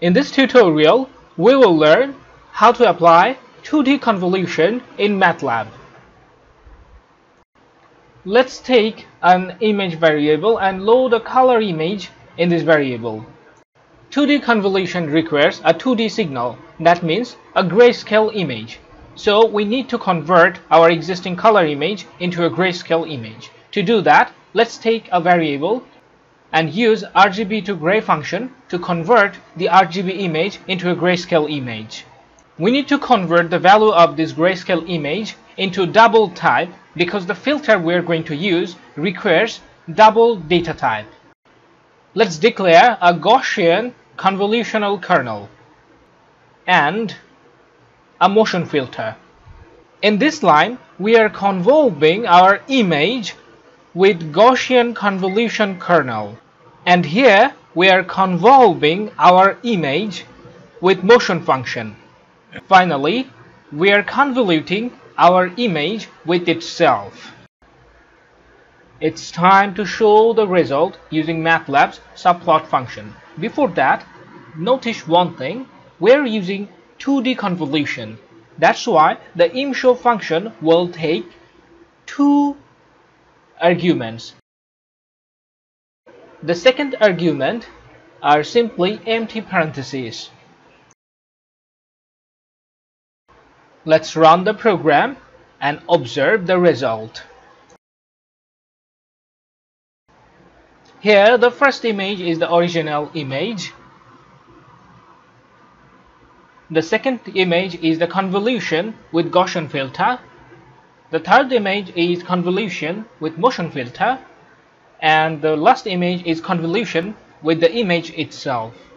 In this tutorial, we will learn how to apply 2D convolution in MATLAB. Let's take an image variable and load a color image in this variable. 2D convolution requires a 2D signal, that means a grayscale image. So we need to convert our existing color image into a grayscale image. To do that, let's take a variable and use rgb2gray function to convert the RGB image into a grayscale image. We need to convert the value of this grayscale image into double type because the filter we're going to use requires double data type. Let's declare a Gaussian convolutional kernel and a motion filter. In this line, we are convolving our image with Gaussian convolution kernel, and here we are convolving our image with motion function. Finally, we are convoluting our image with itself. It's time to show the result using MATLAB's subplot function. Before that, notice one thing: we're using 2D convolution. That's why the imshow function will take two arguments. The second argument are simply empty parentheses. Let's run the program and observe the result. Here the first image is the original image. The second image is the convolution with Gaussian filter. The third image is convolution with motion filter, and the last image is convolution with the image itself.